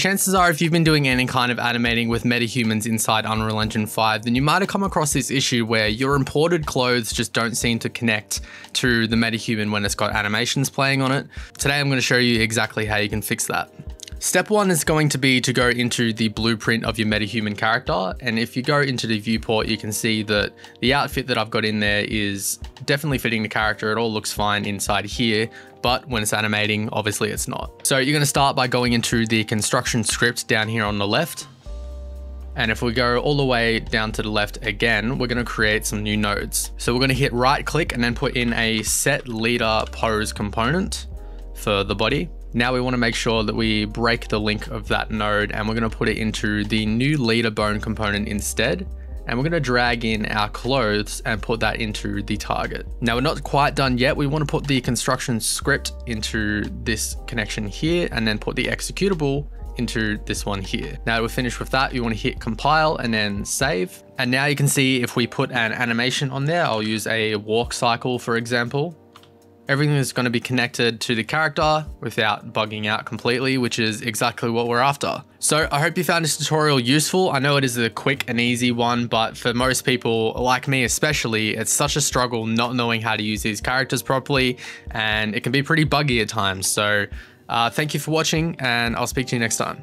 But chances are, if you've been doing any kind of animating with metahumans inside Unreal Engine 5, then you might have come across this issue where your imported clothes just don't seem to connect to the metahuman when it's got animations playing on it. Today, I'm going to show you exactly how you can fix that. Step one is going to be to go into the blueprint of your metahuman character. And if you go into the viewport, you can see that the outfit that I've got in there is definitely fitting the character. It all looks fine inside here, but when it's animating, obviously it's not. So you're going to start by going into the construction script down here on the left. And if we go all the way down to the left again, we're going to create some new nodes. So we're going to hit right click and then put in a set leader pose component for the body. Now we want to make sure that we break the link of that node, and we're going to put it into the new leader bone component instead. And we're going to drag in our clothes and put that into the target. Now we're not quite done yet. We want to put the construction script into this connection here and then put the executable into this one here. Now we're finished with that. You want to hit compile and then save. And now you can see if we put an animation on there, I'll use a walk cycle, for example. Everything is going to be connected to the character without bugging out completely, which is exactly what we're after. So I hope you found this tutorial useful. I know it is a quick and easy one, but for most people, like me especially, it's such a struggle not knowing how to use these characters properly, and it can be pretty buggy at times. So thank you for watching, and I'll speak to you next time.